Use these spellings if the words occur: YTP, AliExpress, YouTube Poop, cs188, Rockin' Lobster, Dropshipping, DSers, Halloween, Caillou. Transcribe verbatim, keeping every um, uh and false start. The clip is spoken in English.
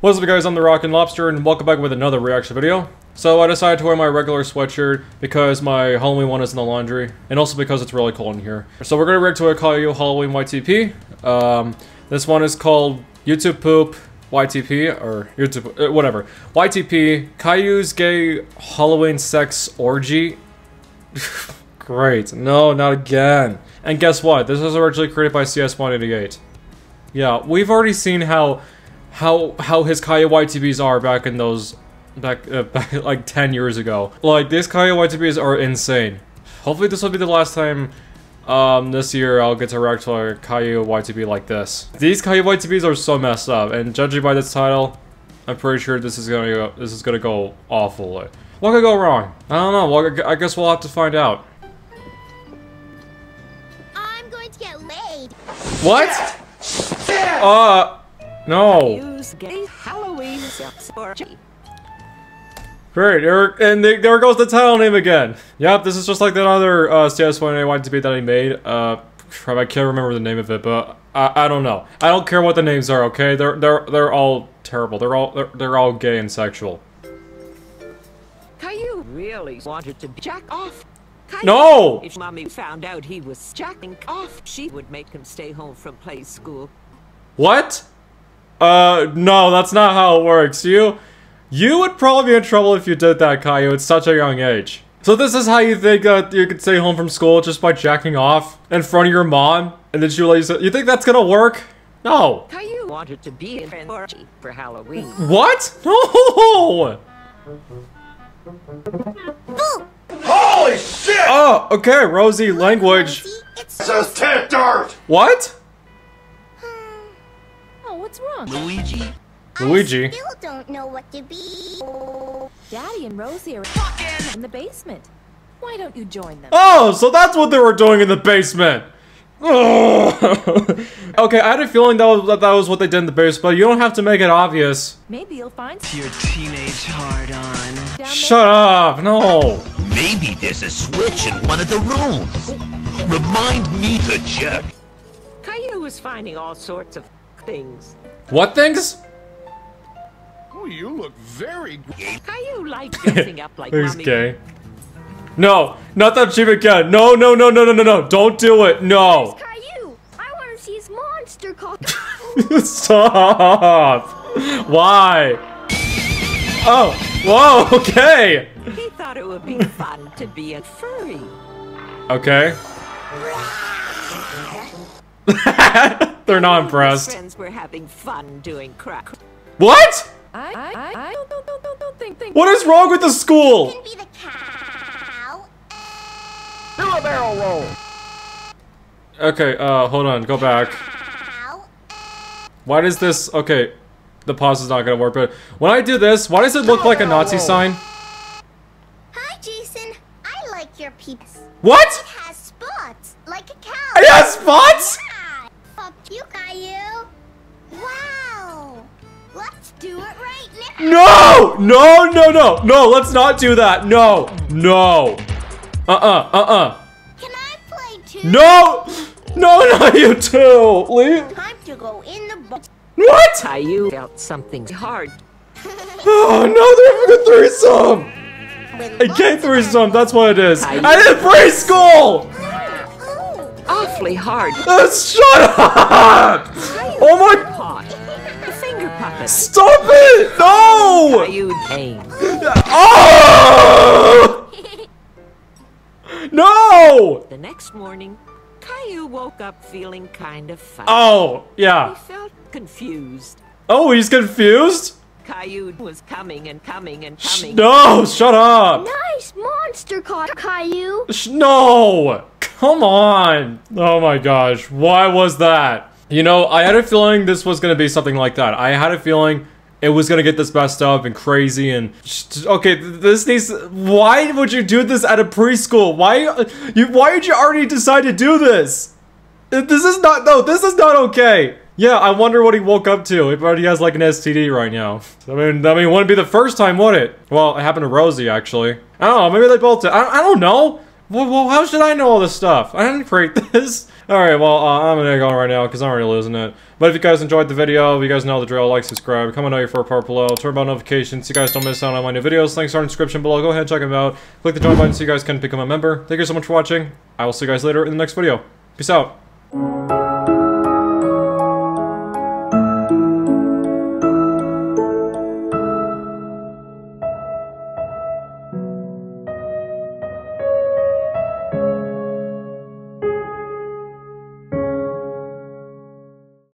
What's up guys, I'm the Rockin' Lobster and welcome back with another reaction video. So I decided to wear my regular sweatshirt because my Halloween one is in the laundry and also because it's really cold in here. So we're going to react to a Caillou Halloween Y T P. Um, this one is called YouTube Poop Y T P or YouTube, whatever. Y T P, Caillou's Gay Halloween Sex Orgy. Great. No, not again. And guess what? This was originally created by C S one eighty-eight. Yeah, we've already seen how How how his Caillou Y T Bs are back in those back, uh, back like ten years ago. Like these Caillou Y T Bs are insane. Hopefully this will be the last time um, this year I'll get to react to a Caillou Y T B like this. These Caillou Y T Bs are so messed up, and judging by this title, I'm pretty sure this is gonna go, this is gonna go awful. What could go wrong? I don't know. Well, I guess we'll have to find out. I'm going to get laid. What? Uh. No. Great, Eric, and they, there goes the title name again. Yep, this is just like that other uh, C S one eighty-eight Y T P that he made. Uh, I can't remember the name of it, but I, I don't know. I don't care what the names are. Okay, they're they're they're all terrible. They're all they're, they're all gay and sexual. Caillou really wanted to jack off. Caillou. No. If mommy found out he was jacking off, she would make him stay home from play school. What? Uh, no, that's not how it works. You, you would probably be in trouble if you did that, Caillou, at such a young age. So this is how you think that you could stay home from school just by jacking off in front of your mom? And then she lays it. You think that's gonna work? No. Caillou wanted to be in orgy for Halloween. What? No! Boo. Holy shit! Oh, okay, Rosie, language. Rosie, it's just tit dirt! What? What's wrong? Luigi. Luigi. I still don't know what to be. Daddy and Rosie are fucking in the basement. Why don't you join them? Oh, so that's what they were doing in the basement. Okay, I had a feeling that was, that was what they did in the basement. You don't have to make it obvious. Maybe you'll find your teenage hard on. Shut up! No. Maybe there's a switch in one of the rooms. Remind me to check. Caillou was finding all sorts of things. What things? Oh, you look very gay. Caillou likes dressing up like mommy. Gay. No, not that cheap again. No, no, no, no, no, no, no. Don't do it. No. Caillou, I want to see his monster called. Stop. Why? Oh, whoa, okay. He thought it would be fun to be a furry. Okay. They're not impressed. Friends were having fun doing crack. What? I, I, I don't, don't, don't, don't, don't think, think. What is wrong with the school? Can be the cow. Do a barrel roll. Okay, uh, hold on, go back. Why does this? Okay, the pause is not gonna work. But when I do this, why does it look like a Nazi sign? Hi, Jason. I like your peeps. What? It has spots like a cow. It has spots? You, Caillou. Wow. Let's do it right now. No, no, no, no, no. Let's not do that. No, no. Uh, uh, uh, uh. Can I play too? No, no, not you too. Leave. Time to go in the box. What? Caillou felt something hard. Oh no, they're having a threesome. I can't threesome. That's what it is. Caillou. I did preschool. Awfully hard. Uh, shut up! Caillou. Oh my god! The finger puppet. Stop it! No! Caillou came. Oh! No! The next morning, Caillou woke up feeling kind of funny. Oh, yeah. He felt confused. Oh, he's confused? Caillou was coming and coming and coming. No, shut up! Nice monster caught Caillou. No! Come on! Oh my gosh, why was that? You know, I had a feeling this was gonna be something like that. I had a feeling it was gonna get this messed up and crazy and... Okay, this needs... Why would you do this at a preschool? Why... You, why did you already decide to do this? This is not... No, this is not okay! Yeah, I wonder what he woke up to. If he has like an S T D right now. I mean, I mean, it wouldn't be the first time, would it? Well, it happened to Rosie, actually. I don't know, maybe they both did. I, I don't know! Well, well, how should I know all this stuff? I didn't create this. Alright, well, uh, I'm gonna go on right now because I'm already losing it. But if you guys enjoyed the video, you guys know the drill, like, subscribe, comment out your for a part below, turn on notifications so you guys don't miss out on my new videos. Links are in the description below. Go ahead and check them out. Click the join button so you guys can become a member. Thank you so much for watching. I will see you guys later in the next video. Peace out.